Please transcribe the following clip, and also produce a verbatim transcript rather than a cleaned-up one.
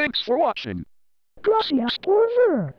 Thanks for watching. Gracias por ver.